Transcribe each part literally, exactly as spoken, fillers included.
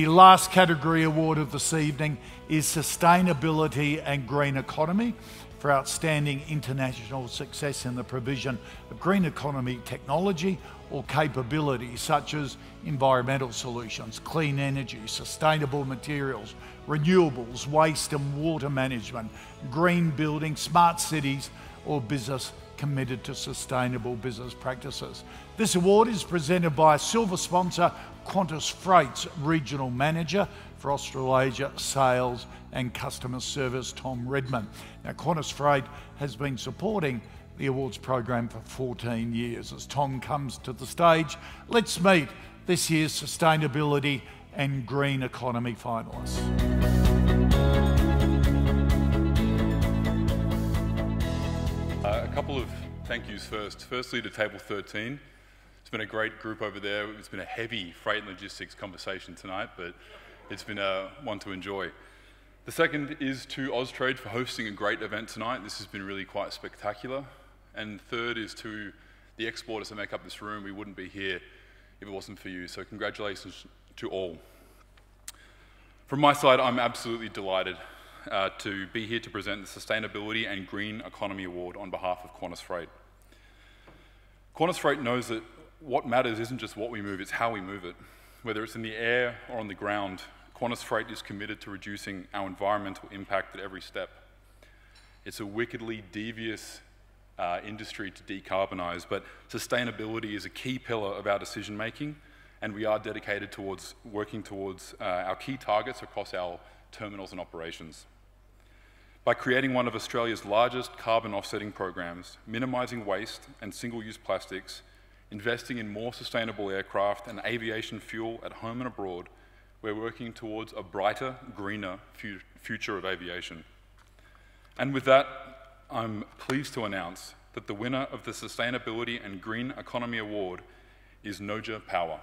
The last category award of this evening is Sustainability and Green Economy for outstanding international success in the provision of green economy technology or capabilities such as environmental solutions, clean energy, sustainable materials, renewables, waste and water management, green building, smart cities or business committed to sustainable business practices. This award is presented by silver sponsor Qantas Freight's Regional Manager for Australasia Sales and Customer Service, Tom Redman. Now, Qantas Freight has been supporting the awards program for fourteen years. As Tom comes to the stage, let's meet this year's Sustainability and Green Economy finalists. Uh, a couple of thank yous first. Firstly, to Table thirteen. It's been a great group over there. It's been a heavy freight and logistics conversation tonight, but it's been a one to enjoy. The second is to Austrade for hosting a great event tonight. This has been really quite spectacular. And third is to the exporters that make up this room. We wouldn't be here if it wasn't for you, so congratulations to all. From my side, I'm absolutely delighted uh, to be here to present the Sustainability and Green Economy Award on behalf of Qantas Freight. Qantas Freight knows that what matters isn't just what we move, it's how we move it. Whether it's in the air or on the ground, Qantas Freight is committed to reducing our environmental impact at every step. It's a wickedly devious Uh, industry to decarbonise, but sustainability is a key pillar of our decision making, and we are dedicated towards working towards uh, our key targets across our terminals and operations. By creating one of Australia's largest carbon offsetting programs, minimising waste and single-use plastics, investing in more sustainable aircraft and aviation fuel at home and abroad, we're working towards a brighter, greener fu- future of aviation. And with that, I'm pleased to announce that the winner of the Sustainability and Green Economy Award is NOJA Power.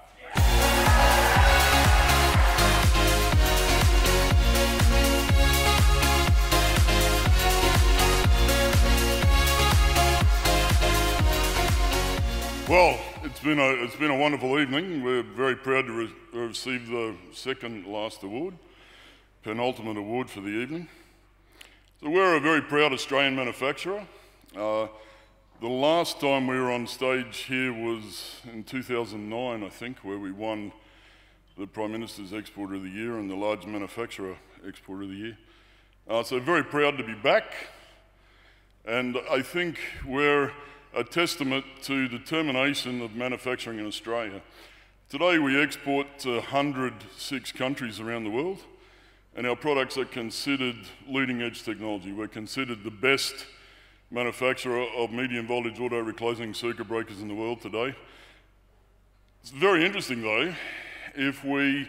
Well, it's been a, it's been a wonderful evening. We're very proud to re receive the second last award, penultimate award for the evening. So we're a very proud Australian manufacturer. Uh, the last time we were on stage here was in two thousand nine, I think, where we won the Prime Minister's Exporter of the Year and the Large Manufacturer Exporter of the Year. Uh, so very proud to be back. And I think we're a testament to determination of manufacturing in Australia. Today we export to one hundred six countries around the world. And our products are considered leading-edge technology. We're considered the best manufacturer of medium-voltage auto-reclosing circuit breakers in the world today. It's very interesting, though. If we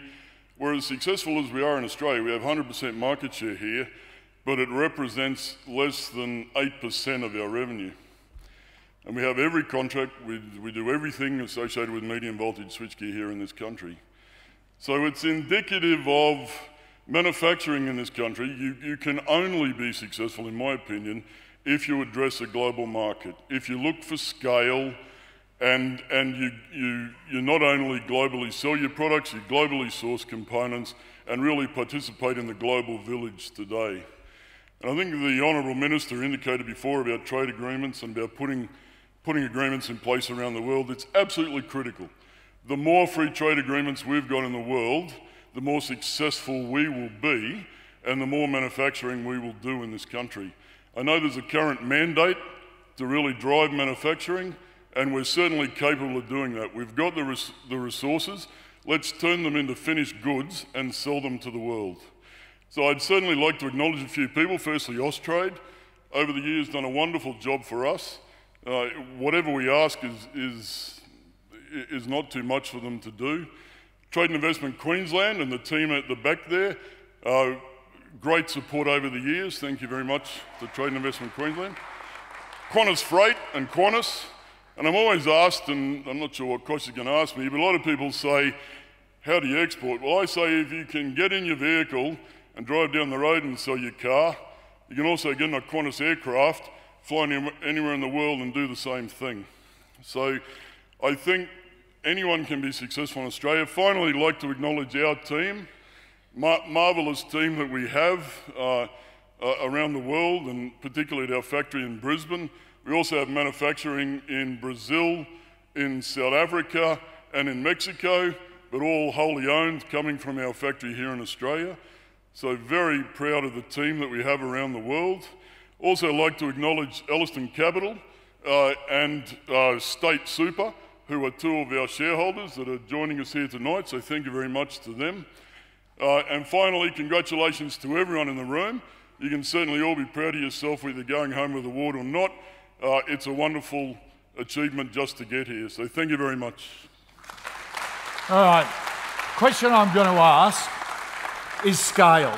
were as successful as we are in Australia, we have one hundred percent market share here, but it represents less than eight percent of our revenue. And we have every contract, we, we do everything associated with medium-voltage switchgear here in this country. So it's indicative of manufacturing in this country. You, you can only be successful, in my opinion, if you address a global market. If you look for scale and, and you, you, you not only globally sell your products, you globally source components and really participate in the global village today. And I think the Honourable Minister indicated before about trade agreements and about putting, putting agreements in place around the world. It's absolutely critical. The more free trade agreements we've got in the world, the more successful we will be and the more manufacturing we will do in this country. I know there's a current mandate to really drive manufacturing, and we're certainly capable of doing that. We've got the, res the resources. Let's turn them into finished goods and sell them to the world. So I'd certainly like to acknowledge a few people. Firstly, Austrade, over the years, done a wonderful job for us. Uh, whatever we ask is, is, is not too much for them to do. Trade and Investment Queensland and the team at the back there, uh, great support over the years. Thank you very much to Trade and Investment Queensland. Qantas Freight and Qantas. And I'm always asked, and I'm not sure what question you're going to ask me, but a lot of people say, how do you export? Well, I say if you can get in your vehicle and drive down the road and sell your car, you can also get in a Qantas aircraft, fly anywhere in the world and do the same thing. So I think anyone can be successful in Australia. Finally, I'd like to acknowledge our team mar marvellous team that we have uh, uh, around the world, and particularly at our factory in Brisbane. We also have manufacturing in Brazil, in South Africa and in Mexico, but all wholly owned, coming from our factory here in Australia. So very proud of the team that we have around the world. Also like to acknowledge Elliston Capital uh, and uh, State Super, who are two of our shareholders that are joining us here tonight, so thank you very much to them. Uh, and finally, congratulations to everyone in the room. You can certainly all be proud of yourself, whether going home with the award or not. Uh, it's a wonderful achievement just to get here, so thank you very much. All right, question I'm going to ask is scale.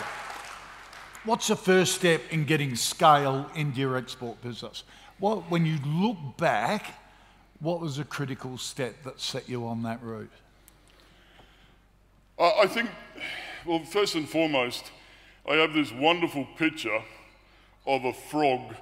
What's the first step in getting scale into your export business? Well, when you look back, what was the critical step that set you on that route? I think, well, first and foremost, I have this wonderful picture of a frog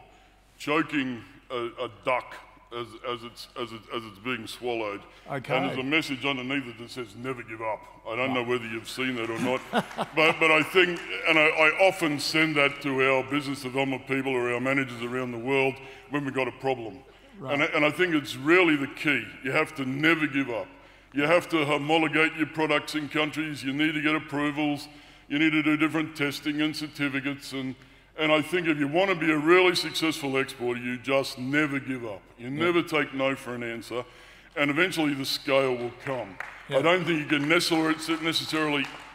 choking a, a duck as, as, it's, as, it, as it's being swallowed. Okay. And there's a message underneath it that says, never give up. I don't no. know whether you've seen that or not, but, but I think, and I, I often send that to our business development people or our managers around the world when we've got a problem. Right. And, and I think it's really the key. You have to never give up. You have to homologate your products in countries. You need to get approvals. You need to do different testing and certificates. And, and I think if you want to be a really successful exporter, you just never give up. You yeah. never take no for an answer. And eventually the scale will come. Yeah. I don't think you can necessarily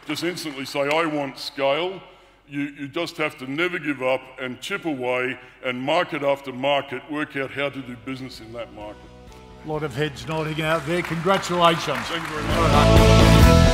just instantly say, I want scale. You, you just have to never give up and chip away and market after market, work out how to do business in that market. A lot of heads nodding out there. Congratulations. Thank you very much.